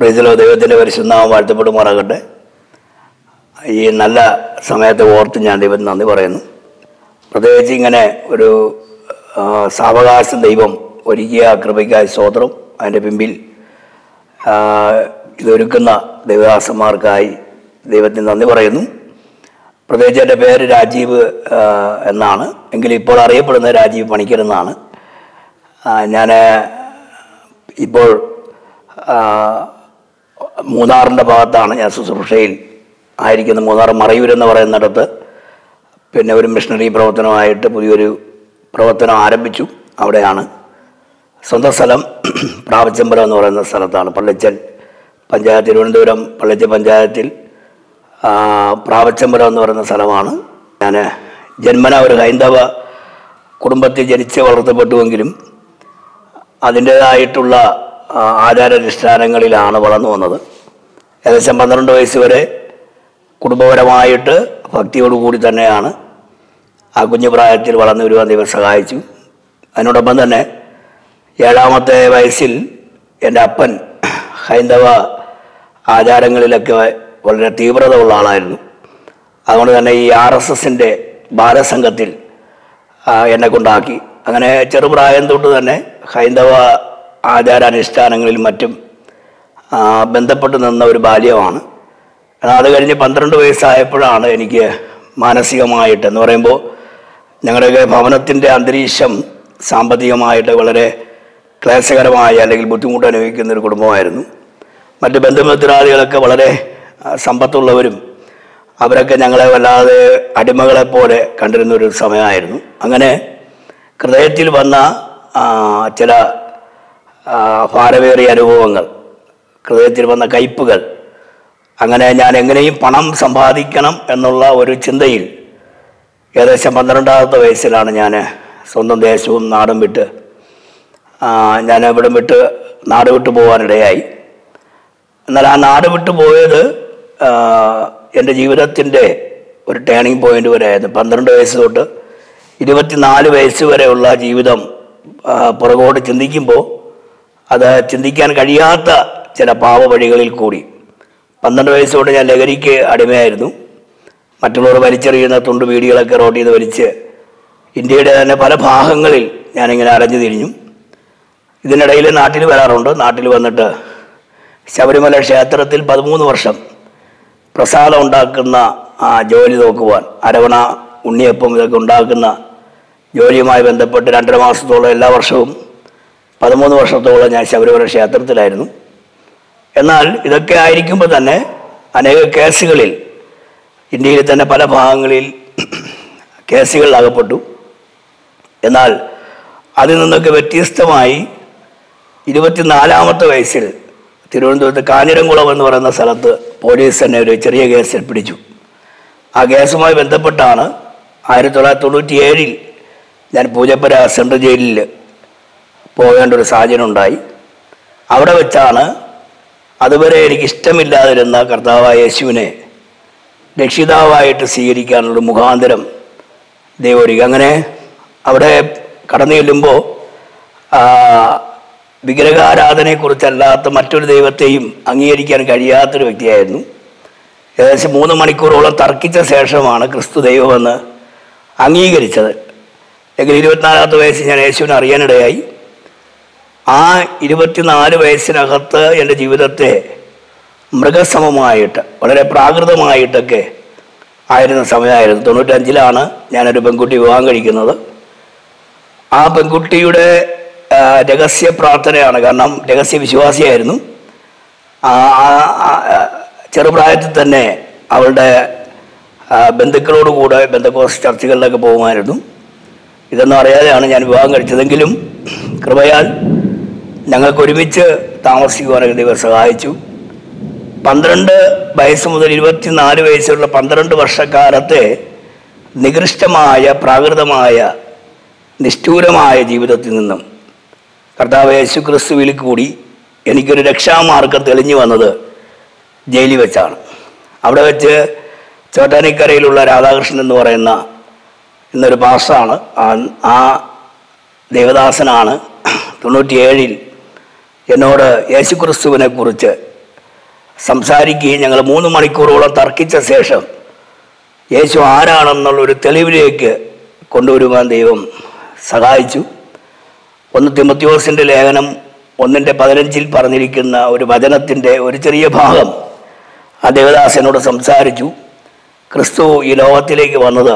Praise the Lord, they were delivered soon now, what the Putumaragote. In Allah, some at the war to Jandivan on the Vareno. Protaging an Savagas and the Ibom, Origia, Krabika, Sotro, and a Pimbil. Lurikana, they were Samarkai, they were in the Vareno. Protaja the Berry Rajiv and Nana, and Gilipora April and the Rajiv Panikir and Nana. And Ipor. Munar and the Badana, Yasushail, I reckon the Munar Maravir and the Varanata, Penever missionary Provotano, I Tapuru, Provotana Arabichu, Avadana, Santa Salam, Pravachambra Norana Saratana, Palachel, Panjati Runduram, Palaja Panjatil, Pravachambra Norana Saravana, and Genmana Indava, Kurumbati Jenichev or the Baduangirim, Adinda Ayatullah. Ada Restorangalil Anavarano another. As a Samarando Isivere, Kudbora Mayata, Fakti Uduritanayana, Agunibra Tilvalanuru and the Versaitu, another Bandane, Yadamate Vaisil, and Appen, Haindava, Ada Rangalaka, Volatiba the Lalail, Agonana Yarasa Sinde, Bara Sangatil, Yanakundaki, and a Cherubra and Dudane, Haindava. Ada and Stanangal Matim Bentapatan of Badiavana. Another in the Pantan to Isa Purana, any Manasiamite and Orembo, Nangarega Pavanatin de Andrisham, Sampatiamite, Valere, Classicaramaya, Little Butumuta, and we can go to Moirnu. But the Bentamatara Cavalare, Sampatu Lavrim, Abrakanangala, Adamagala Pore, Country Nuru Samayarnu, Angane, Kratil Vana, Chela. Faraway Yaduangal, Kreativana Kaipugal, Angana Angre, Panam, Sambadi Kanam, and Nola were rich in the hill. Yada Samadranda, the Veselanana, Sondam de Sum Nadamita, Nanabadamita, Nadu to Boa and Rai. Narana Nadu to Boa, and the Jivatin day, returning point over the Pandanda Sota, Idivatinali Vesu, Jividam, Poragota Chindikimbo. Other Chindikan Kadiata, Chenapava, Vadigal Kuri. Pandano is ordered a legarike Ademerdu. Matulor Varichari and the Tundu video like a road in the Variche. Indeed, an Apalapahangal, Yanning and Arajidinum. Then a rail and artil Vararondo, Nartil Vanata. Sabarimala Shatra till Padmun worship. Prasala on Dakana, Joel Okuan, Aravana, Uniapum the Gundakana, Jorimai when the Potter and Ramas Dola Lover Shum. Padamono was of the Olanjas everywhere shattered the Latin. And all the Kaikumbatane, and a Cassigal. Indeed, then a Palapangalil Cassigal Lagapotu. And all Adinakavatista Mai, Idivatinala Amata Vaisil, Tirundo the Kanirangula and Varana Salata, Police and Richari against Priju. Agasuma went the Patana, Iritola Tuluti Eril, then Pujapara Santa Jail. Under the sergeant and die. Out of a chana, other very istamilla than the Kartava Yasune. Dexidava to Sirikan Mugandaram. They were Yangane, Avade Karani Limbo, Bigrega Adane Kurtella, the Matur Deva Tim, Angerican Gadiat with the Ednu. There's a Munamanikurola Tarkicha Sersamana, Christu Devana, Angiger each other. Agreed with Nara the Vesian or Yenadai. Ah, Idivatina Vesinakata and the Jivate Mraga Samamayata, or a Pragra Mayatake. I didn't Samayat, Donutanjilana, Yana Banguti Wangari another. Ah, Banguti, Degasia Pratane Anaganam, Degasia Vishwasianu. Ah, Cherubrite the Ne, our Bendakuru would have Bendacost Churchill like a Bomaradu. Is an area and Yanwanga Chilangilum, Krabayal. Nangakurimicha, Thomas, you are a river Sahaichu. Pandranda by some of the river Tinariways or Pandranda Varsakarate, Nigristamaya, Pragramaya, Nisturamaya, Jivatatinum, Kardaway, Sukrasuilikudi, any good exam marker telling you another, Jaili Vachar. After which, Chotanika Rula Radhakrishnan Norena, in the Ribasana, and Ah Devadasanana, Tunoti Edil. Yes, you could sue in a curriculum. സംസാരിക്കുകയും ഞങ്ങൾ 3 മണിക്കൂറോളം തർക്കിച്ച ശേഷം യേശു ആരാണെന്നുള്ളൊരു തെളിവിലേക്ക് കൊണ്ടുവരുവാൻ ദൈവം സഹായിച്ചു. 1 തിമോത്തിയോസിൻ്റെ ലേഖനം 1:15 പറഞ്ഞിരിക്കുന്ന ഒരു വചനത്തിൻ്റെ ഒരു ചെറിയ ഭാഗം ആ ദേവദാസനോട് സംസാരിച്ചു. ക്രിസ്തു ഈ ലോകത്തിലേക്ക് വന്നത്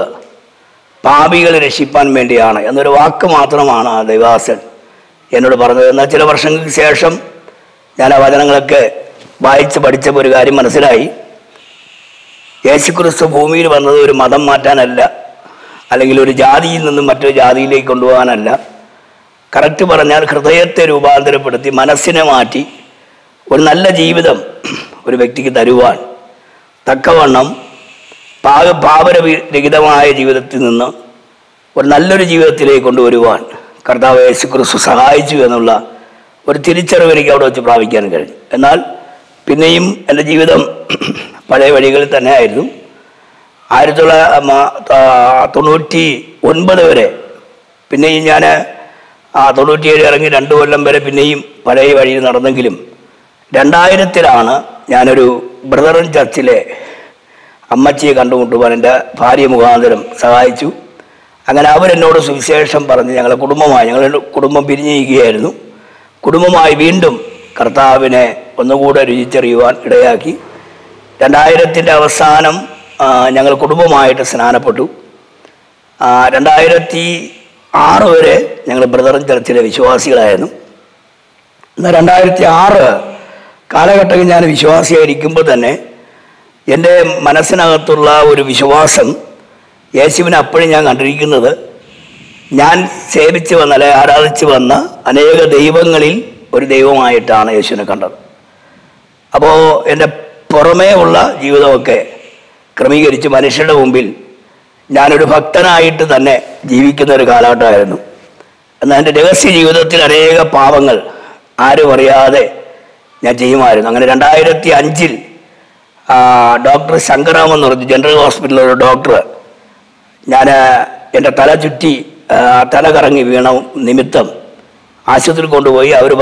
പാപികളെ രക്ഷിപ്പാൻ വേണ്ടിയാണ് എന്നൊരു വാക്ക് മാത്രമാണ് ആ ദേവദാസൻ എന്നോട് പറഞ്ഞത്. എന്നാൽ ചില വർഷങ്ങൾക്ക് ശേഷം ഞാൻ ആ വചനങ്ങളൊക്കെ വായിച്ച് പഠിച്ചപ്പോൾ ഒരു കാര്യം മനസ്സിലായി. യേശുക്രിസ്തു ഭൂമിയിൽ വന്നത് ഒരു മതം മാറ്റാനല്ല, അല്ലെങ്കിൽ ഒരു ജാതിയിൽ നിന്നും മറ്റൊരു ജാതിയിലേക്ക് കൊണ്ടുപോകാനല്ല. കറക്റ്റ് പറഞ്ഞാൽ ഹൃദയത്തെ രൂപാന്തരപ്പെടുത്തി മനസ്സിനെ മാറ്റി ഒരു നല്ല ജീവിതം ഒരു വ്യക്തിക്ക് തരുവാൻ തക്കവണ്ണം പാപരഹിതമായ ജീവിതത്തിൽ നിന്ന് ഒരു നല്ലൊരു ജീവിതത്തിലേക്ക് കൊണ്ടുവരുവാൻ കർത്താവ് യേശുക്രിസ്തു സഹായിച്ചു എന്നുള്ള ഒരു തിരിച്ചറിവ് എനിക്ക് അവിടെ വെച്ച് പ്രാപിക്കാൻ കഴിഞ്ഞു. എന്നാൽ പിന്നെയും എൻ്റെ ജീവിതം പഴയ വഴികളിൽ തന്നെ ആയിരുന്നു. 1999 വരെ പിന്നെയും ഞാൻ 97 ഇറങ്ങി 2 കൊല്ലം വരെ പിന്നെയും പഴയ വഴിയിൽ നടന്നെങ്കിലും 2000-ലാണ് ഞാനൊരു ബ്രദറൻ ചർച്ചിലെ അമ്മച്ചിയെ കണ്ടുമുട്ടുവാൻ എൻ്റെ ഭാര്യ മുഖാന്തരം സഹായിച്ചു. അങ്ങനെ അവരെന്നോട് സുവിശേഷം പറഞ്ഞ് ഞങ്ങളുടെ കുടുംബം പിരിഞ്ഞിരിക്കുകയായിരുന്നു. കുടുംബമായി വീണ്ടും കർത്താവിനെ ഒന്നുകൂടെ രുചിച്ചറിയുവാൻ ഇടയാക്കി. 2000-ൻ്റെ അവസാനം ഞങ്ങൾ കുടുംബമായിട്ട് സ്നാനപ്പെട്ടു. 2006 വരെ ഞങ്ങൾ ബ്രദറൻ ചർച്ചിലെ വിശ്വാസികളായിരുന്നു. എന്നാൽ 2006 കാലഘട്ടത്തിൽ ഞാൻ വിശ്വാസിയായിരിക്കുമ്പോൾ തന്നെ എൻ്റെ മനസ്സിനകത്തുള്ള ഒരു വിശ്വാസം യേശുവിനെ അപ്പോഴും ഞാൻ കണ്ടിരിക്കുന്നത് ഞാൻ സേവിച്ച് വന്ന അല്ലെങ്കിൽ ആരാധിച്ച് വന്ന അനേക ദൈവങ്ങളിൽ ഒരു ദൈവമായിട്ടാണ് യേശുവിനെ കണ്ടത്. അപ്പോൾ എൻ്റെ പുറമേ ഉള്ള ജീവിതമൊക്കെ ക്രമീകരിച്ച് മനുഷ്യരുടെ മുമ്പിൽ ഞാനൊരു ഭക്തനായിട്ട് തന്നെ ജീവിക്കുന്ന ഒരു കാലഘട്ടമായിരുന്നു. എന്നാൽ എൻ്റെ രഹസ്യ ജീവിതത്തിൽ അനേക പാപങ്ങൾ ആരും അറിയാതെ ഞാൻ ചെയ്യുമായിരുന്നു. അങ്ങനെ 2005-ൽ ഡോക്ടർ ശങ്കറാം എന്ന് പറഞ്ഞ് ജനറൽ ഹോസ്പിറ്റലിലൊരു ഡോക്ടർ ഞാൻ എൻ്റെ തല കറങ്ങി വീണ നിമിത്തം ആശുപത്രിയിൽ കൊണ്ടുപോയി. അവർ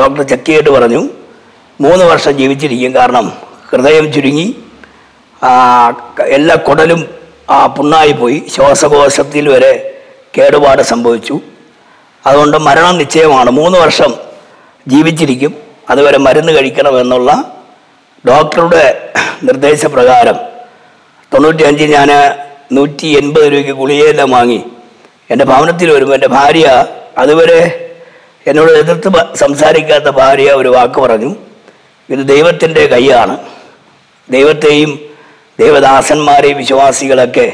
ഡോക്ടർ ചെക്ക് ചെയ്തിട്ട് പറഞ്ഞു 3 വർഷം ജീവിച്ചിരിക്കും, കാരണം ഹൃദയം ചുരുങ്ങി, എല്ലാ കുടലും പുണ്ണായിപ്പോയി, ശ്വാസകോശത്തിൽ വരെ കേടുപാട് സംഭവിച്ചു, അതുകൊണ്ട് മരണം നിശ്ചയമാണ്, 3 വർഷം ജീവിച്ചിരിക്കും, അതുവരെ മരുന്ന് കഴിക്കണമെന്നുള്ള ഡോക്ടറുടെ നിർദ്ദേശപ്രകാരം 95-ൽ ഞാൻ 180 രൂപയ്ക്ക് ഗുളികയെല്ലാം വാങ്ങി എൻ്റെ ഭവനത്തിൽ വരുമ്പോൾ എൻ്റെ ഭാര്യ, അതുവരെ എന്നോട് എതിർത്ത് സംസാരിക്കാത്ത ഭാര്യ, ഒരു വാക്ക് പറഞ്ഞു, ഇത് ദൈവത്തിൻ്റെ കൈയാണ്, ദൈവത്തെയും ദൈവദാസന്മാരെയും വിശ്വാസികളൊക്കെ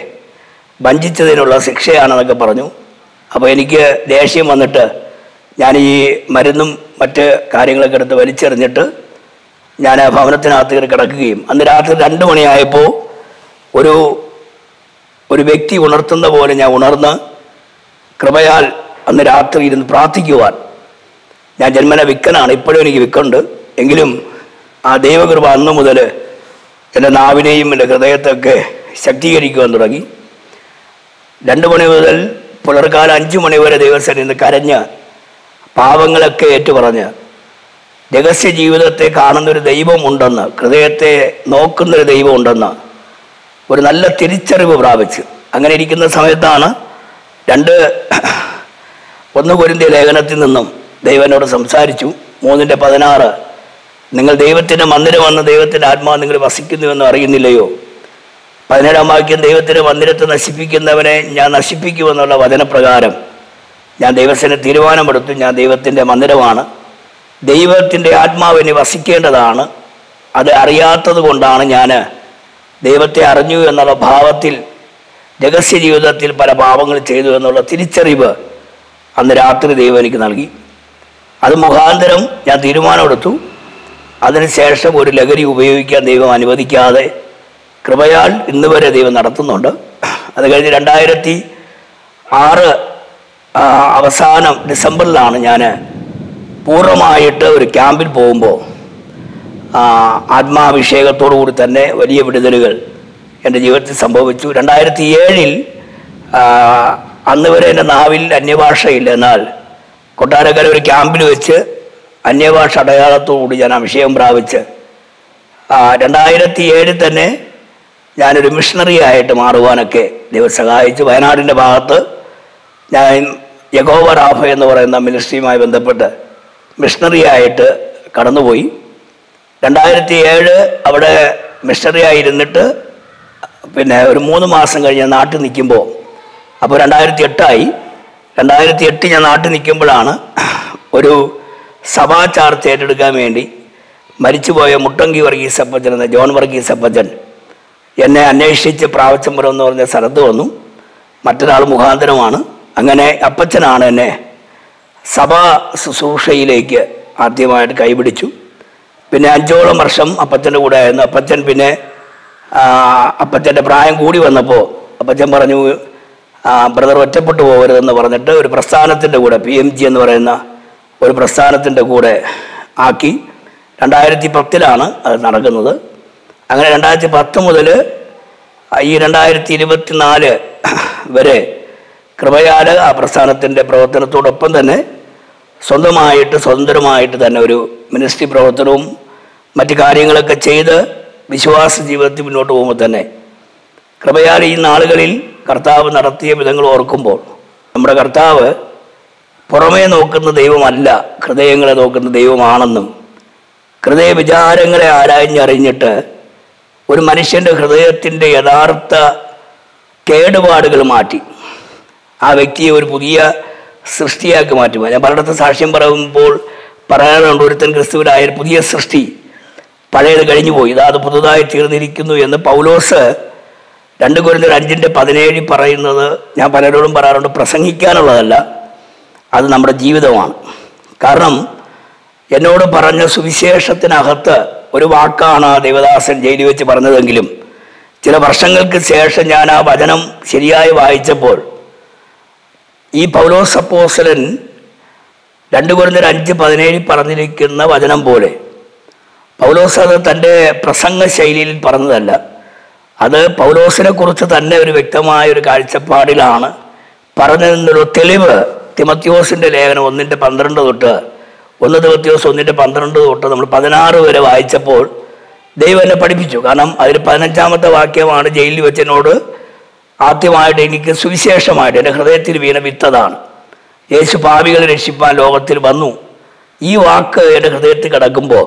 വഞ്ചിച്ചതിനുള്ള ശിക്ഷയാണെന്നൊക്കെ പറഞ്ഞു. അപ്പോൾ എനിക്ക് ദേഷ്യം വന്നിട്ട് ഞാൻ ഈ മരുന്നും മറ്റ് കാര്യങ്ങളൊക്കെ എടുത്ത് വലിച്ചെറിഞ്ഞിട്ട് ഞാൻ ആ ഭവനത്തിനകത്ത് കയറി കിടക്കുകയും അന്ന് രാത്രി 2 മണിയായപ്പോൾ ഒരു വ്യക്തി ഉണർത്തുന്ന പോലെ ഞാൻ ഉണർന്ന് കൃപയാൽ അന്ന് രാത്രി ഇരുന്ന് പ്രാർത്ഥിക്കുവാൻ, ഞാൻ ജന്മന വിക്കനാണ്, ഇപ്പോഴും എനിക്ക് വിക്കുണ്ട്, എങ്കിലും ആ ദൈവകൃപ അന്ന് മുതൽ എൻ്റെ നാവിനെയും എൻ്റെ ഹൃദയത്തെയൊക്കെ ശക്തീകരിക്കുവാൻ തുടങ്ങി. 2 മണി മുതൽ പുലർക്കാലം 5 മണി വരെ ദിവസം ഇന്ന് കരഞ്ഞ് പാപങ്ങളൊക്കെ ഏറ്റുപറഞ്ഞ് രഹസ്യ ജീവിതത്തെ കാണുന്നൊരു ദൈവമുണ്ടെന്ന്, ഹൃദയത്തെ നോക്കുന്നൊരു ദൈവമുണ്ടെന്ന് ഒരു നല്ല തിരിച്ചറിവ് പ്രാപിച്ച് അങ്ങനെ ഇരിക്കുന്ന സമയത്താണ് 1 കൊരിന്ത്യർ ലേഖനത്തിൽ നിന്നും ദൈവനോട് സംസാരിച്ചു. 3:16 നിങ്ങൾ ദൈവത്തിൻ്റെ മന്ദിരമെന്ന് ദൈവത്തിൻ്റെ ആത്മാവ് നിങ്ങൾ വസിക്കുന്നുവെന്ന് അറിയുന്നില്ലയോ? 17-ാം വാക്യം ദൈവത്തിൻ്റെ മന്ദിരത്തെ നശിപ്പിക്കുന്നവനെ ഞാൻ നശിപ്പിക്കുമെന്നുള്ള വചനപ്രകാരം ഞാൻ ദൈവത്തിൻ്റെ തീരുമാനമെടുത്തു. ഞാൻ ദൈവത്തിൻ്റെ മന്ദിരമാണ്, ദൈവത്തിൻ്റെ ആത്മാവിനെ വസിക്കേണ്ടതാണ്, അത് അറിയാത്തത് കൊണ്ടാണ് ഞാൻ ദൈവത്തെ അറിഞ്ഞു എന്നുള്ള ഭാവത്തിൽ രഹസ്യ ജീവിതത്തിൽ പല പാപങ്ങൾ ചെയ്തു എന്നുള്ള തിരിച്ചറിവ് അന്ന് രാത്രി ദൈവം എനിക്ക് നൽകി. അത് മുഖാന്തരം ഞാൻ തീരുമാനമെടുത്തു. അതിനുശേഷം ഒരു ലഹരി ഉപയോഗിക്കാൻ ദൈവം അനുവദിക്കാതെ കൃപയാൽ ഇന്ന് വരെ ദൈവം നടത്തുന്നുണ്ട്. അത് കഴിഞ്ഞ് 2006 അവസാനം ഡിസംബറിലാണ് ഞാൻ പൂർണ്ണമായിട്ട് ഒരു ക്യാമ്പിൽ പോകുമ്പോൾ ആത്മാഭിഷേകത്തോടു കൂടി തന്നെ വലിയ വിടുതലുകൾ എൻ്റെ ജീവിതത്തിൽ സംഭവിച്ചു. 2007-ൽ അന്ന് വരെ എൻ്റെ നാവിൽ അന്യഭാഷയില്ല, എന്നാൽ കൊട്ടാരക്കര ഒരു ക്യാമ്പിൽ വെച്ച് അന്യഭാഷ അടയാളത്തോടുകൂടി ഞാൻ അഭിഷേകം പ്രാപിച്ച് 2007 തന്നെ ഞാനൊരു മിഷണറി ആയിട്ട് മാറുവാനൊക്കെ ദൈവം സഹായിച്ചു. വയനാടിൻ്റെ ഭാഗത്ത് ഞാൻ യഹോവ രാഫ എന്ന് പറയുന്ന മിനിസ്ട്രിയുമായി ബന്ധപ്പെട്ട് മിഷണറി ആയിട്ട് കടന്നുപോയി. 2007 അവിടെ മിഷണറി ആയിരുന്നിട്ട് പിന്നെ ഒരു 3 മാസം കഴിഞ്ഞ് നാട്ടിൽ നിൽക്കുമ്പോൾ, അപ്പോൾ 2008ആയി. 2008 ഞാൻ നാട്ടിൽ നിൽക്കുമ്പോഴാണ് ഒരു സഭാ ചാർജ് ഏറ്റെടുക്കാൻ വേണ്ടി മരിച്ചുപോയ മുട്ടങ്കി വർഗീസ് അപ്പച്ചൻ എന്ന ജോൺ വർഗീസ് അപ്പച്ചൻ എന്നെ അന്വേഷിച്ച് പ്രാവച്ചമ്പുരം എന്ന് പറഞ്ഞ സ്ഥലത്ത് വന്നു. മറ്റൊരാൾ മുഖാന്തരമാണ്. അങ്ങനെ അപ്പച്ചനാണ് എന്നെ സഭാ ശുശ്രൂഷയിലേക്ക് ആദ്യമായിട്ട് കൈപിടിച്ചു. പിന്നെ 5 വർഷം അപ്പച്ചൻ്റെ കൂടെ ആയിരുന്നു. അപ്പച്ചൻ പിന്നെ അപ്പച്ചൻ്റെ പ്രായം കൂടി വന്നപ്പോൾ അപ്പച്ചൻ പറഞ്ഞു, ബ്രദർ ഒറ്റപ്പെട്ടു പോകരുതെന്ന് പറഞ്ഞിട്ട് ഒരു പ്രസ്ഥാനത്തിൻ്റെ കൂടെ PMG എന്ന് പറയുന്ന ഒരു പ്രസ്ഥാനത്തിൻ്റെ കൂടെ ആക്കി. 2010ലാണ് അത് നടക്കുന്നത്. അങ്ങനെ 2010 മുതൽ ഈ 2024 വരെ കൃപയാൽ ആ പ്രസ്ഥാനത്തിൻ്റെ പ്രവർത്തനത്തോടൊപ്പം തന്നെ സ്വതന്ത്രമായിട്ട് തന്നെ ഒരു മിനിസ്ട്രി പ്രവർത്തനവും മറ്റു കാര്യങ്ങളൊക്കെ ചെയ്ത് വിശ്വാസ ജീവിതത്തിൽ മുന്നോട്ട് പോകുമ്പോൾ തന്നെ കൃപയാൽ ഈ നാളുകളിൽ കർത്താവ് നടത്തിയ വിധങ്ങൾ ഓർക്കുമ്പോൾ, നമ്മുടെ കർത്താവ് പുറമേ നോക്കുന്ന ദൈവമല്ല, ഹൃദയങ്ങളെ നോക്കുന്ന ദൈവമാണെന്നും ഹൃദയ വിചാരങ്ങളെ ആരാഞ്ഞറിഞ്ഞിട്ട് ഒരു മനുഷ്യൻ്റെ ഹൃദയത്തിൻ്റെ യഥാർത്ഥ കേടുപാടുകൾ മാറ്റി ആ വ്യക്തിയെ ഒരു പുതിയ സൃഷ്ടിയാക്കി മാറ്റുക. ഞാൻ പലയിടത്ത് സാക്ഷ്യം പറയുമ്പോൾ പറയാറുണ്ട്, ഒരുത്തൻ ക്രിസ്തുവിലായ പുതിയ സൃഷ്ടി, പഴയത് കഴിഞ്ഞുപോയി ഇതാത് പുതുതായി തീർന്നിരിക്കുന്നു എന്ന് പൗലോസ് 2 Corinthians 5:17 പറയുന്നത് ഞാൻ പലരോടും പറയാറുണ്ട്. പ്രസംഗിക്കാനുള്ളതല്ല, അത് നമ്മുടെ ജീവിതമാണ്. കാരണം എന്നോട് പറഞ്ഞ സുവിശേഷത്തിനകത്ത് ഒരു വാക്കാണ് ദേവദാസൻ ജയിലിൽ വെച്ച് പറഞ്ഞതെങ്കിലും ചില വർഷങ്ങൾക്ക് ശേഷം ഞാൻ ആ വചനം ശരിയായി വായിച്ചപ്പോൾ ഈ പൗലോസ് അപ്പോസ്തലൻ 2 Corinthians 5:17 പറഞ്ഞിരിക്കുന്ന വചനം പോലെ പൗലോസ് അത് തൻ്റെ പ്രസംഗ ശൈലിയിൽ പറഞ്ഞതല്ല. അത് പൗലോസിനെ കുറിച്ച് തന്നെ ഒരു വ്യക്തമായ ഒരു കാഴ്ചപ്പാടിലാണ് പറഞ്ഞതെന്നൊരു തെളിവ് തിമത്യോസിൻ്റെ ലേഖനം 1:12 തൊട്ട് 1 Timothy 1:12 തൊട്ട് നമ്മൾ 16 വരെ വായിച്ചപ്പോൾ ദൈവം എന്നെ പഠിപ്പിച്ചു. കാരണം അതിൽ 15ാമത്തെ വാക്യമാണ് ജയിലിൽ വെച്ചതിനോട് ആദ്യമായിട്ട് എനിക്ക് സുവിശേഷമായിട്ട് എൻ്റെ ഹൃദയത്തിൽ വീണ വിത്തതാണ്, യേശു പാപികളെ രക്ഷിപ്പാൻ ലോകത്തിൽ വന്നു. ഈ വാക്ക് എൻ്റെ ഹൃദയത്തിൽ കിടക്കുമ്പോൾ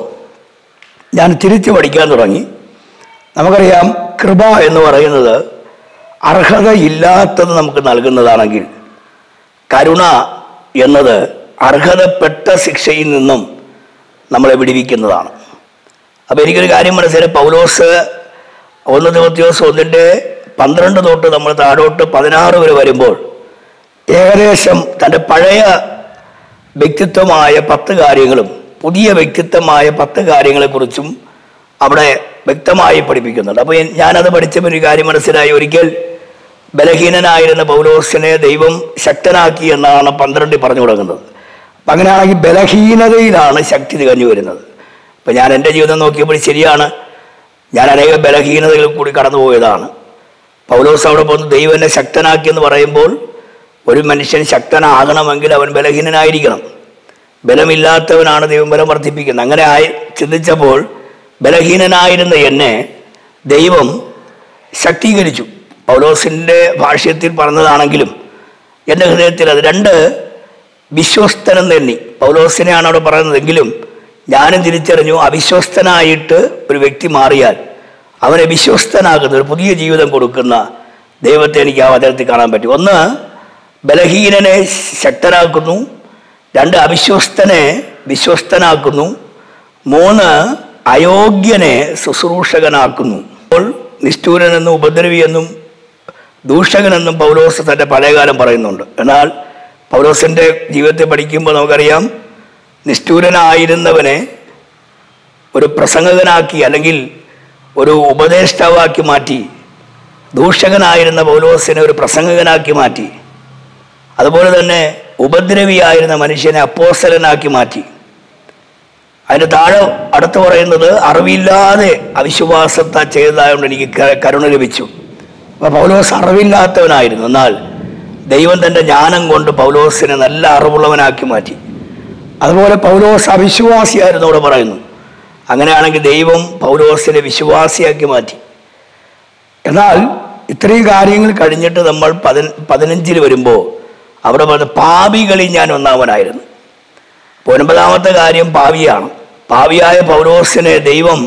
ഞാൻ തിരിച്ചു പഠിക്കാൻ തുടങ്ങി. നമുക്കറിയാം, കൃപ എന്ന് പറയുന്നത് അർഹതയില്ലാത്തത് നമുക്ക് നൽകുന്നതാണെങ്കിൽ, കരുണ എന്നത് അർഹതപ്പെട്ട ശിക്ഷയിൽ നിന്നും നമ്മളെ വിടിവിക്കുന്നതാണ്. അപ്പോൾ എനിക്കൊരു കാര്യം മനസ്സിലായി, പൗലോസ് 1 Timothy 1:12 തൊട്ട് നമ്മൾ താഴോട്ട് 16 വരെ വരുമ്പോൾ ഏകദേശം തൻ്റെ പഴയ വ്യക്തിത്വമായ 10 കാര്യങ്ങളും പുതിയ വ്യക്തിത്വമായ 10 കാര്യങ്ങളെക്കുറിച്ചും അവിടെ വ്യക്തമായി പഠിപ്പിക്കുന്നുണ്ട്. അപ്പോൾ ഞാനത് പഠിച്ചപ്പോൾ ഒരു കാര്യം മനസ്സിലായി, ഒരിക്കൽ ബലഹീനനായിരുന്ന പൗലോസിനെ ദൈവം ശക്തനാക്കി എന്നാണ് 12 പറഞ്ഞു കൊടുക്കുന്നത്. അപ്പം അങ്ങനെയാണെങ്കിൽ ബലഹീനതയിലാണ് ശക്തി തികഞ്ഞു വരുന്നത്. ഇപ്പം ഞാൻ എൻ്റെ ജീവിതം നോക്കിയപ്പോൾ ശരിയാണ്, ഞാൻ അനേക ബലഹീനതകളിൽ കൂടി കടന്നു പോയതാണ്. പൗലോസ് അവിടെ പോകുന്ന ദൈവം എന്നെ ശക്തനാക്കി എന്ന് പറയുമ്പോൾ ഒരു മനുഷ്യൻ ശക്തനാകണമെങ്കിൽ അവൻ ബലഹീനനായിരിക്കണം. ബലമില്ലാത്തവനാണ് ദൈവം ബലം വർദ്ധിപ്പിക്കുന്നത്. അങ്ങനെ ചിന്തിച്ചപ്പോൾ ബലഹീനനായിരുന്ന എന്നെ ദൈവം ശക്തീകരിച്ചു. പൗലോസിൻ്റെ ഭാഷ്യത്തിൽ പറഞ്ഞതാണെങ്കിലും എൻ്റെ ഹൃദയത്തിൽ അത് 2 വിശ്വസ്തനം തന്നെ പൗലോസിനെയാണ് അവിടെ പറയുന്നതെങ്കിലും ഞാനും തിരിച്ചറിഞ്ഞു, അവിശ്വസ്തനായിട്ട് ഒരു വ്യക്തി മാറിയാൽ അവനെ വിശ്വസ്തനാകുന്ന ഒരു പുതിയ ജീവിതം കൊടുക്കുന്ന ദൈവത്തെ എനിക്ക് ആ വചനത്തിൽ കാണാൻ പറ്റും. ഒന്ന്, ബലഹീനനെ ശക്തനാക്കുന്നു. 2, അവിശ്വസ്തനെ വിശ്വസ്തനാക്കുന്നു. 3, അയോഗ്യനെ ശുശ്രൂഷകനാക്കുന്നു. അപ്പോൾ നിഷ്ഠൂരനെന്നും ഉപദ്രവിയെന്നും ദൂഷകനെന്നും പൗലോസ് തൻ്റെ പഴയകാലം പറയുന്നുണ്ട്. എന്നാൽ പൗലോസിൻ്റെ ജീവിതത്തെ പഠിക്കുമ്പോൾ നമുക്കറിയാം, നിഷ്ഠൂരനായിരുന്നവനെ ഒരു പ്രസംഗകനാക്കി അല്ലെങ്കിൽ ഒരു ഉപദേഷ്ടാവാക്കി മാറ്റി, ദൂഷകനായിരുന്ന പൗലോസിനെ ഒരു പ്രസംഗകനാക്കി മാറ്റി, അതുപോലെ തന്നെ ഉപദ്രവിയായിരുന്ന മനുഷ്യനെ അപ്പോസ്തലനാക്കി മാറ്റി. അതിൻ്റെ താഴെ അടുത്ത് പറയുന്നത്, അറിവില്ലാതെ അവിശ്വാസത്താൽ ചെയ്തതായതുകൊണ്ട് എനിക്ക് കരുണ ലഭിച്ചു. അപ്പോൾ പൗലോസ് അറിവില്ലാത്തവനായിരുന്നു. എന്നാൽ ദൈവം തൻ്റെ ജ്ഞാനം കൊണ്ട് പൗലോസിനെ നല്ല അറിവുള്ളവനാക്കി മാറ്റി. അതുപോലെ പൗലോസ് അവിശ്വാസിയായിരുന്നു അവിടെ പറയുന്നു. അങ്ങനെയാണെങ്കിൽ ദൈവം പൗലോസിനെ വിശ്വാസിയാക്കി മാറ്റി. എന്നാൽ ഇത്രയും കാര്യങ്ങൾ കഴിഞ്ഞിട്ട് നമ്മൾ 15-ൽ വരുമ്പോൾ അവിടെ പറഞ്ഞ പാപികളിൽ ഞാൻ ഒന്നാമനായിരുന്നു. 9-ാമത്തെ കാര്യം പാവിയാണ്. പാവിയായ പൗലോസിനെ ദൈവം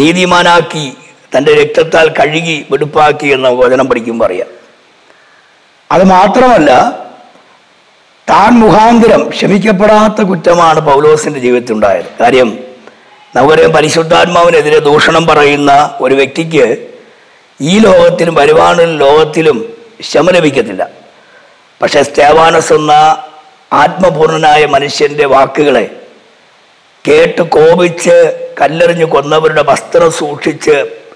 നീതിമാനാക്കി തൻ്റെ രക്തത്താൽ കഴുകി വെടുപ്പാക്കി എന്ന വചനം പഠിക്കുമ്പോൾ അറിയാം. അത് മാത്രമല്ല, താൻ മുഖാന്തരം ക്ഷമിക്കപ്പെടാത്ത കുറ്റമാണ് പൗലോസിൻ്റെ ജീവിതത്തിൽ ഉണ്ടായത്. കാര്യം നമുക്കറിയാം, പരിശുദ്ധാത്മാവിനെതിരെ ദൂഷണം പറയുന്ന ഒരു വ്യക്തിക്ക് ഈ ലോകത്തിലും വരുവാനുള്ള ലോകത്തിലും ക്ഷമ ലഭിക്കത്തില്ല. പക്ഷേ സ്തേവാനസ് എന്ന ആത്മപൂർണനായ മനുഷ്യൻ്റെ വാക്കുകളെ കേട്ട് കോപിച്ച് കല്ലെറിഞ്ഞു കൊന്നവരുടെ വസ്ത്രം സൂക്ഷിച്ച്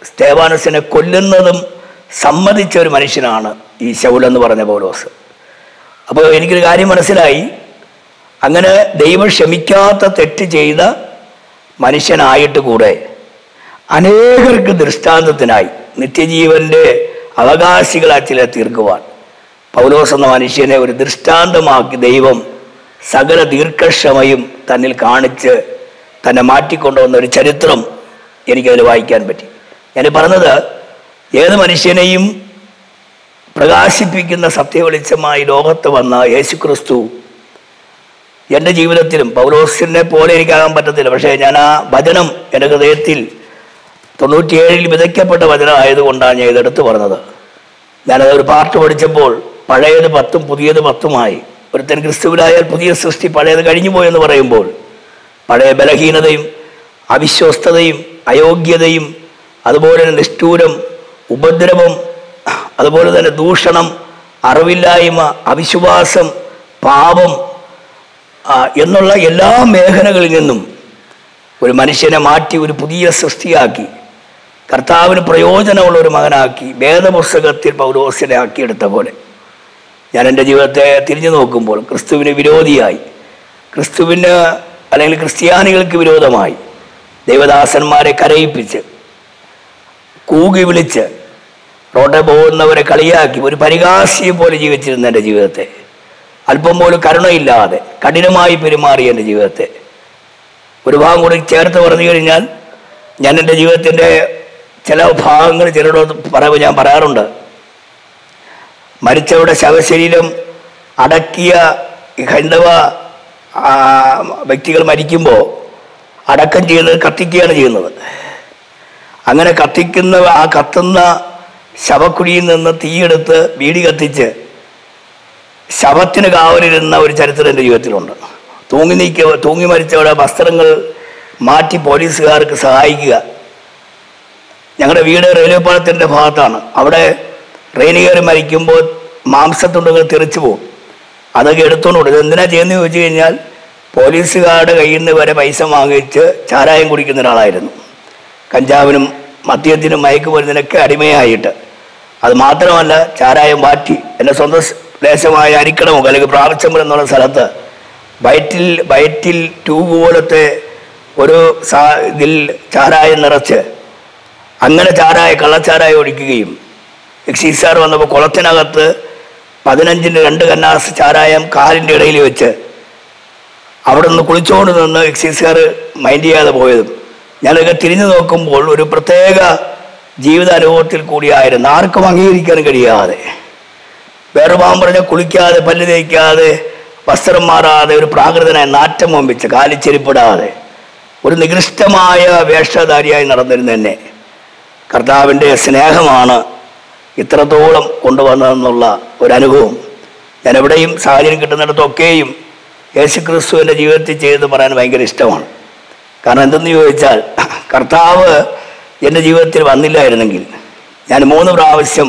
സ്തേവാനസിനെ കൊല്ലുന്നതും സമ്മതിച്ച ഒരു മനുഷ്യനാണ് ഈ ശൗലെന്ന് പറഞ്ഞ പൗലോസ്. അപ്പോൾ എനിക്കൊരു കാര്യം മനസ്സിലായി, അങ്ങനെ ദൈവം ക്ഷമിക്കാത്ത തെറ്റ് ചെയ്ത മനുഷ്യനായിട്ട് കൂടെ അനേകർക്ക് ദൃഷ്ടാന്തത്തിനായി നിത്യജീവൻ്റെ അവകാശികളാ ചില തീർക്കുവാൻ പൗലോസ് എന്ന മനുഷ്യനെ ഒരു ദൃഷ്ടാന്തമാക്കി ദൈവം സകല ദീർഘക്ഷമയും തന്നിൽ കാണിച്ച് തന്നെ മാറ്റിക്കൊണ്ടുവന്ന ഒരു ചരിത്രം എനിക്കതിൽ വായിക്കാൻ പറ്റി. ഞാൻ പറഞ്ഞത് ഏത് മനുഷ്യനെയും പ്രകാശിപ്പിക്കുന്ന സത്യവെളിച്ചമായി ലോകത്ത് വന്ന യേശുക്രിസ്തു എൻ്റെ ജീവിതത്തിലും, പൗലോസിനെ പോലെ എനിക്കാകാൻ പറ്റത്തില്ല, പക്ഷേ ഞാൻ ആ വചനം എൻ്റെ ഹൃദയത്തിൽ 97-ൽ വിതയ്ക്കപ്പെട്ട വചനം ആയതുകൊണ്ടാണ് ഞാൻ ഇതെടുത്ത് പറഞ്ഞത്. ഞാനത് ഒരു പാർട്ട് പഠിച്ചപ്പോൾ പഴയത് 10 പുതിയത് 10 ഒരുത്തൻ ക്രിസ്തുവിലായാൽ പുതിയ സൃഷ്ടി, പഴയത് കഴിഞ്ഞു പോയെന്ന് പറയുമ്പോൾ പഴയ ബലഹീനതയും അവിശ്വസ്തതയും അയോഗ്യതയും അതുപോലെ തന്നെ നിഷ്ഠൂരം, ഉപദ്രവം, അതുപോലെ തന്നെ ദൂഷണം, അറിവില്ലായ്മ, അവിശ്വാസം, പാപം എന്നുള്ള എല്ലാ മേഖലകളിൽ നിന്നും ഒരു മനുഷ്യനെ മാറ്റി ഒരു പുതിയ സൃഷ്ടിയാക്കി കർത്താവിന് പ്രയോജനമുള്ള ഒരു മകനാക്കി വേദപുസ്തകത്തിൽ പൗലോസിനെ ആക്കിയെടുത്ത പോലെ ഞാൻ എൻ്റെ ജീവിതത്തെ തിരിഞ്ഞു നോക്കുമ്പോൾ ക്രിസ്തുവിന് വിരോധിയായി, ക്രിസ്തുവിന് അല്ലെങ്കിൽ ക്രിസ്ത്യാനികൾക്ക് വിരോധമായി ദൈവദാസന്മാരെ കരയിപ്പിച്ച്, കൂകി വിളിച്ച്, റോഡിൽ പോകുന്നവരെ കളിയാക്കി ഒരു പരിഹാസിയെ പോലെ ജീവിച്ചിരുന്ന എൻ്റെ ജീവിതത്തെ, അല്പം പോലും കരുണയില്ലാതെ കഠിനമായി പെരുമാറിയ എൻ്റെ ജീവിതത്തെ ഒരു ഭാഗം കൂടി ചേർത്ത് പറഞ്ഞു കഴിഞ്ഞാൽ, ഞാൻ എൻ്റെ ജീവിതത്തിൻ്റെ ചില ഭാഗങ്ങൾ ചിലരോട് പറയുമ്പോൾ ഞാൻ പറയാറുണ്ട്, മരിച്ചവരുടെ ശവശരീരം അടക്കിയ ഹൈന്ദവ വ്യക്തികൾ മരിക്കുമ്പോൾ അടക്കം ചെയ്യുന്നത് കത്തിക്കുകയാണ് ചെയ്യുന്നത്. അങ്ങനെ കത്തിക്കുന്ന ആ കത്തുന്ന ശവക്കുഴിയിൽ നിന്ന് തീയെടുത്ത് വീടി കത്തിച്ച് ശവത്തിന് കാവലിരുന്ന ഒരു ചരിത്രം എൻ്റെ ജീവിതത്തിലുണ്ട്. തൂങ്ങി മരിച്ചവരുടെ വസ്ത്രങ്ങൾ മാറ്റി പോലീസുകാർക്ക് സഹായിക്കുക. ഞങ്ങളുടെ വീട് റെയിൽവേ പാളത്തിൻ്റെ ഭാഗത്താണ്. അവിടെ ട്രെയിൻ കയറി മരിക്കുമ്പോൾ മാംസത്തുണ്ടുകൾ തെറിച്ചു പോകും. അതൊക്കെ എടുത്തോണ്ട് എന്തിനാണ് ചെയ്യുന്നത് ചോദിച്ചു കഴിഞ്ഞാൽ, പോലീസുകാരുടെ കയ്യിൽ നിന്ന് വരെ പൈസ വാങ്ങിച്ച് ചാരായം കുടിക്കുന്ന ഒരാളായിരുന്നു. കഞ്ചാവിനും മദ്യത്തിനും മയക്കുമരുന്നിനൊക്കെ അടിമയായിട്ട്. അത് മാത്രമല്ല, ചാരായം വാറ്റി എൻ്റെ സ്വന്തം ദേശമായ അരിക്കണമോ അല്ലെങ്കിൽ പ്രാവശ്ചമ്പലം എന്നുള്ള സ്ഥലത്ത് വയറ്റിൽ ട്യൂബ് പോലത്തെ ഒരു ഇതിൽ ചാരായം നിറച്ച് അങ്ങനെ കള്ളച്ചാരായം ഒഴിക്കുകയും, എക്സൈസ് സാർ വന്നപ്പോൾ കുളത്തിനകത്ത് 15-ന്റെ 2 കന്നാസ് ചാരായം കാലിൻ്റെ ഇടയിൽ വെച്ച് അവിടെ നിന്ന് കുളിച്ചുകൊണ്ട് നിന്ന് എക്സൈസ് സാർ മൈൻഡ് ചെയ്യാതെ പോയതും ഞാനൊക്കെ തിരിഞ്ഞു നോക്കുമ്പോൾ ഒരു പ്രത്യേക ജീവിതാനുഭവത്തിൽ കൂടിയായിരുന്നു. ആർക്കും അംഗീകരിക്കാൻ കഴിയാതെ, വേറെ പാവം പറഞ്ഞാൽ കുളിക്കാതെ, പല്ല് തേക്കാതെ, വസ്ത്രം മാറാതെ, ഒരു പ്രാകൃതനായ നാറ്റം മുമ്പിച്ച്, കാലിച്ചെരിപ്പിടാതെ, ഒരു നികൃഷ്ടമായ വേഷധാരിയായി നടന്നിരുന്ന എന്നെ കർത്താവിൻ്റെ സ്നേഹമാണ് ഇത്രത്തോളം കൊണ്ടുവന്നതെന്നുള്ള ഒരനുഭവം ഞാൻ എവിടെയും സാഹചര്യം കിട്ടുന്നിടത്തൊക്കെയും യേശുക്രിസ്തു എൻ്റെ ജീവിതത്തിൽ ചെയ്ത് പറയാൻ ഭയങ്കര ഇഷ്ടമാണ്. കാരണം എന്തെന്ന് ചോദിച്ചാൽ, കർത്താവ് എൻ്റെ ജീവിതത്തിൽ വന്നില്ലായിരുന്നെങ്കിൽ ഞാൻ 3 പ്രാവശ്യം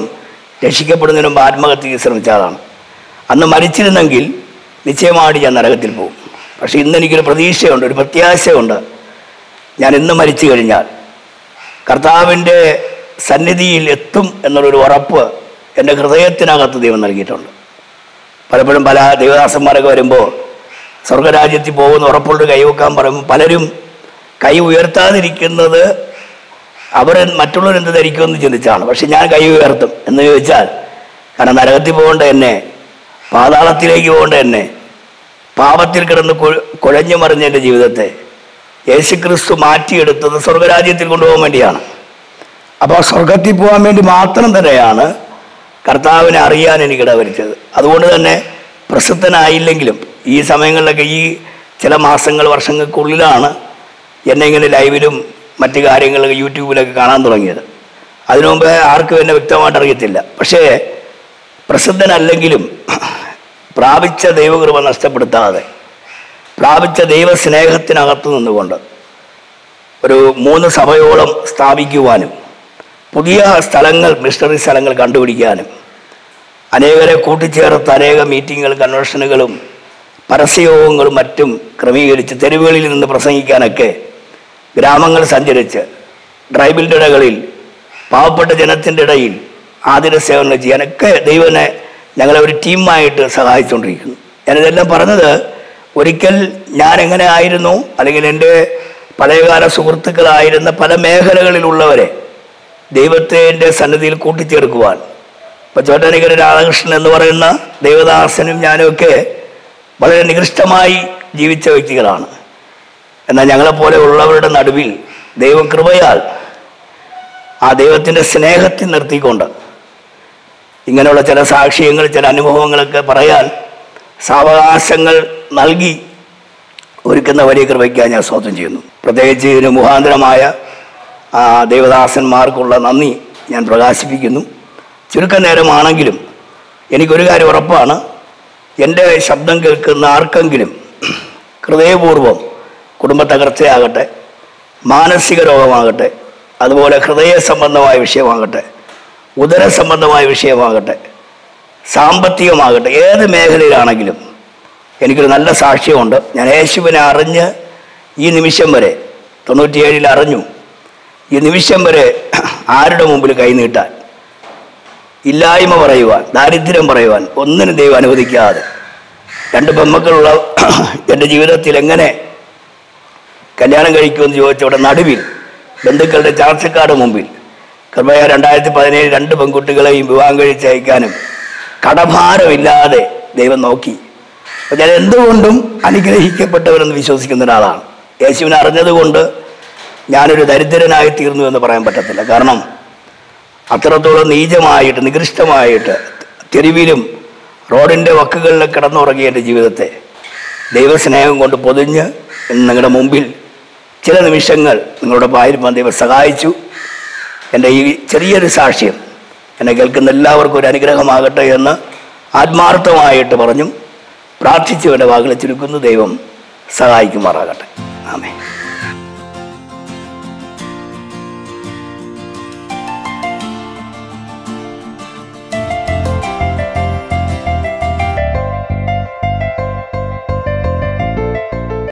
രക്ഷിക്കപ്പെടുന്നതിന് മുമ്പ് ആത്മഹത്യയ്ക്ക് ശ്രമിച്ചതാണ്. അന്ന് മരിച്ചിരുന്നെങ്കിൽ നിശ്ചയമായിട്ട് ഞാൻ നരകത്തിൽ പോകും. പക്ഷേ ഇന്ന് എനിക്കൊരു പ്രതീക്ഷയുണ്ട്, ഒരു പ്രത്യാശയുണ്ട്. ഞാൻ ഇന്ന് മരിച്ചു കഴിഞ്ഞാൽ കർത്താവിൻ്റെ സന്നിധിയിൽ എത്തും എന്നുള്ളൊരു ഉറപ്പ് എൻ്റെ ഹൃദയത്തിനകത്ത് ദൈവം നൽകിയിട്ടുണ്ട്. പലപ്പോഴും പല ദൈവദാസന്മാരൊക്കെ വരുമ്പോൾ സ്വർഗരാജ്യത്തിൽ പോകുന്ന ഉറപ്പുള്ള കൈവെക്കാൻ പറയുമ്പോൾ പലരും കൈ ഉയർത്താതിരിക്കുന്നത് അവർ മറ്റുള്ളവരെന്ത് ധരിക്കുമെന്ന് ചിന്തിച്ചാണ്. പക്ഷെ ഞാൻ കൈ ഉയർത്തും എന്ന് ചോദിച്ചാൽ, കാരണം നരകത്തിൽ പോകേണ്ട എന്നെ, പാതാളത്തിലേക്ക് പോകേണ്ട എന്നെ, പാപത്തിൽ കിടന്ന് കുഴഞ്ഞു മറിഞ്ഞ എൻ്റെ ജീവിതത്തെ യേശുക്രിസ്തു മാറ്റിയെടുത്തത് സ്വർഗരാജ്യത്തിൽ കൊണ്ടുപോകാൻ വേണ്ടിയാണ്. അപ്പോൾ സ്വർഗത്തിൽ പോകാൻ വേണ്ടി മാത്രം തന്നെയാണ് കർത്താവിനെ അറിയാൻ എനിക്കിടവരുത്തിയത്. അതുകൊണ്ട് തന്നെ പ്രസിദ്ധനായില്ലെങ്കിലും ഈ സമയങ്ങളിലൊക്കെ ഈ ചില മാസങ്ങൾ വർഷങ്ങൾക്കുള്ളിലാണ് എന്നെ ഇങ്ങനെ ലൈവിലും മറ്റ് കാര്യങ്ങളിലും യൂട്യൂബിലൊക്കെ കാണാൻ തുടങ്ങിയത്. അതിനു മുമ്പ് ആർക്കും എന്നെ വ്യക്തമായിട്ട് അറിയത്തില്ല. പക്ഷേ പ്രസിദ്ധനല്ലെങ്കിലും പ്രാപിച്ച ദൈവകൃപ നഷ്ടപ്പെടുത്താതെ പ്രാപിച്ച ദൈവസ്നേഹത്തിനകത്ത് നിന്നുകൊണ്ട് ഒരു 3 സഭയോളം സ്ഥാപിക്കുവാനും പുതിയ സ്ഥലങ്ങൾ മിഷണറി സ്ഥലങ്ങൾ കണ്ടുപിടിക്കാനും അനേകരെ കൂട്ടിച്ചേർത്ത് അനേക മീറ്റിങ്ങുകൾ കൺവെൻഷനുകളും പരസ്യയോഗങ്ങളും മറ്റും ക്രമീകരിച്ച് തെരുവുകളിൽ നിന്ന് പ്രസംഗിക്കാനൊക്കെ ഗ്രാമങ്ങൾ സഞ്ചരിച്ച് ട്രൈബലിൻ്റെ ഇടകളിൽ പാവപ്പെട്ട ജനത്തിൻ്റെ ഇടയിൽ ആതിര സേവനങ്ങൾ ചെയ്യാനൊക്കെ ദൈവനെ ഞങ്ങളെ ഒരു ടീമായിട്ട് സഹായിച്ചുകൊണ്ടിരിക്കുന്നു. ഞാനിതെല്ലാം പറഞ്ഞത് ഒരിക്കൽ ഞാൻ എങ്ങനെ ആയിരുന്നു അല്ലെങ്കിൽ എൻ്റെ പഴയകാല സുഹൃത്തുക്കളായിരുന്ന പല മേഖലകളിലുള്ളവരെ ദൈവത്തിൻ്റെ സന്നിധിയിൽ കൂട്ടിച്ചേർക്കുവാൻ ഇപ്പോൾ ചോട്ടനിക്കര രാധാകൃഷ്ണൻ എന്ന് പറയുന്ന ദൈവദാസനും ഞാനുമൊക്കെ വളരെ നികൃഷ്ടമായി ജീവിച്ച വ്യക്തികളാണ്. എന്നാൽ ഞങ്ങളെപ്പോലെ ഉള്ളവരുടെ നടുവിൽ ദൈവം കൃപയാൽ ആ ദൈവത്തിൻ്റെ സ്നേഹത്തിൽ നിർത്തിക്കൊണ്ട് ഇങ്ങനെയുള്ള ചില സാക്ഷ്യങ്ങൾ ചില അനുഭവങ്ങളൊക്കെ പറയാൻ സാവകാശങ്ങൾ നൽകി ഒരുക്കുന്ന വലിയ കൃപയ്ക്ക് ഞാൻ സ്തോത്രം ചെയ്യുന്നു. പ്രത്യേകിച്ച് ഇതിന് മുഖാന്തരമായ ദേവദാസന്മാർക്കുള്ള നന്ദി ഞാൻ പ്രകാശിപ്പിക്കുന്നു. ചുരുക്കം നേരമാണെങ്കിലും എനിക്കൊരു കാര്യം ഉറപ്പാണ്, എൻ്റെ ശബ്ദം കേൾക്കുന്ന ആർക്കെങ്കിലും ഹൃദയപൂർവ്വം കുടുംബ തകർച്ചയാകട്ടെ, മാനസിക രോഗമാകട്ടെ, അതുപോലെ ഹൃദയ സംബന്ധമായ വിഷയമാകട്ടെ, ഉദര സംബന്ധമായ വിഷയമാകട്ടെ, സാമ്പത്തികമാകട്ടെ, ഏത് മേഖലയിലാണെങ്കിലും എനിക്കൊരു നല്ല സാക്ഷ്യമുണ്ട്. ഞാൻ യേശുവിനെ അറിഞ്ഞ് ഈ നിമിഷം വരെ 97-ൽ അറിഞ്ഞു. ഈ നിമിഷം വരെ ആരുടെ മുമ്പിൽ കൈനീട്ടാൻ, ഇല്ലായ്മ പറയുവാൻ, ദാരിദ്ര്യം പറയുവാൻ ഒന്നിനും ദൈവം അനുവദിക്കാതെ 2 പെൺമക്കളുള്ള എൻ്റെ ജീവിതത്തിൽ എങ്ങനെ കല്യാണം കഴിക്കുമെന്ന് ചോദിച്ചവിടെ നടുവിൽ ബന്ധുക്കളുടെ ചാർച്ചക്കാരുടെ മുമ്പിൽ കൃപയ 2017 2 പെൺകുട്ടികളെയും വിവാഹം കഴിച്ചയക്കാനും കടഭാരമില്ലാതെ ദൈവം നോക്കി. അപ്പോൾ ഞാൻ എന്തുകൊണ്ടും അനുഗ്രഹിക്കപ്പെട്ടവരെന്ന് വിശ്വസിക്കുന്ന ഒരാളാണ്. യേശുവിനെ അറിഞ്ഞതുകൊണ്ട് ഞാനൊരു ദരിദ്രനായി തീർന്നു എന്ന് പറയാൻ പറ്റത്തില്ല. കാരണം അത്രത്തോളം നീചമായിട്ട് നികൃഷ്ടമായിട്ട് തെരുവിലും റോഡിൻ്റെ വക്കുകളിൽ കിടന്നുറങ്ങിയ എൻ്റെ ജീവിതത്തെ ദൈവസ്നേഹം കൊണ്ട് പൊതിഞ്ഞ് നിങ്ങളുടെ മുമ്പിൽ ചില നിമിഷങ്ങൾ നിങ്ങളുടെ പായിരുമാൻ ദൈവം സഹായിച്ചു. എൻ്റെ ഈ ചെറിയൊരു സാക്ഷ്യം എന്നെ കേൾക്കുന്ന എല്ലാവർക്കും ഒരു അനുഗ്രഹമാകട്ടെ എന്ന് ആത്മാർത്ഥമായിട്ട് പറഞ്ഞു പ്രാർത്ഥിച്ചു എൻ്റെ വാക്കുകളെ ചുരുക്കുന്നു. ദൈവം സഹായിക്കുമാറാകട്ടെ. ആമേൻ.